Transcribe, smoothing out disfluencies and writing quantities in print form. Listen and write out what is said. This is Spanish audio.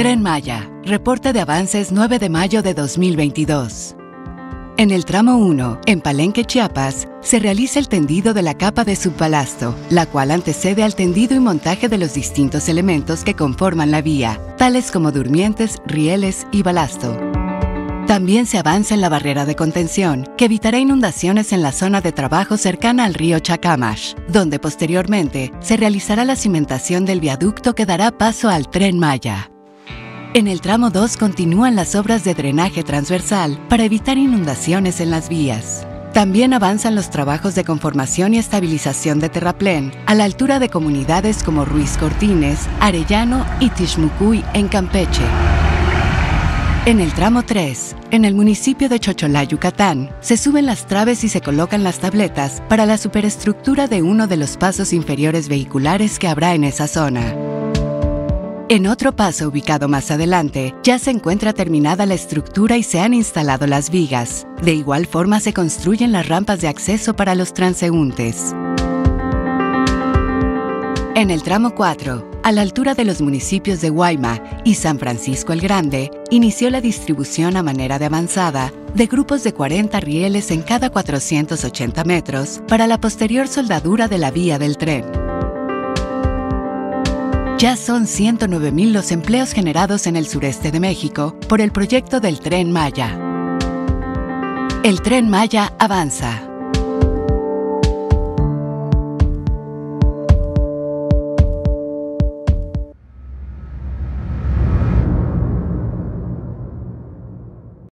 Tren Maya, reporte de avances 9 de mayo de 2022. En el tramo 1, en Palenque, Chiapas, se realiza el tendido de la capa de subbalasto, la cual antecede al tendido y montaje de los distintos elementos que conforman la vía, tales como durmientes, rieles y balasto. También se avanza en la barrera de contención, que evitará inundaciones en la zona de trabajo cercana al río Chacamash, donde posteriormente se realizará la cimentación del viaducto que dará paso al Tren Maya. En el tramo 2 continúan las obras de drenaje transversal para evitar inundaciones en las vías. También avanzan los trabajos de conformación y estabilización de terraplén a la altura de comunidades como Ruiz Cortines, Arellano y Tishmucuy en Campeche. En el tramo 3, en el municipio de Chocholá, Yucatán, se suben las traves y se colocan las tabletas para la superestructura de uno de los pasos inferiores vehiculares que habrá en esa zona. En otro paso ubicado más adelante, ya se encuentra terminada la estructura y se han instalado las vigas. De igual forma se construyen las rampas de acceso para los transeúntes. En el tramo 4, a la altura de los municipios de Guayma y San Francisco el Grande, inició la distribución a manera de avanzada de grupos de 40 rieles en cada 480 metros para la posterior soldadura de la vía del tren. Ya son 109,000 los empleos generados en el sureste de México por el proyecto del Tren Maya. El Tren Maya avanza.